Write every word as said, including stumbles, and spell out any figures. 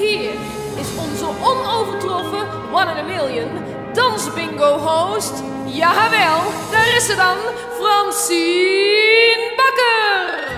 Hier is onze onovertroffen one in a million dansbingo host. Jawel, daar is ze dan, Francien Bakker.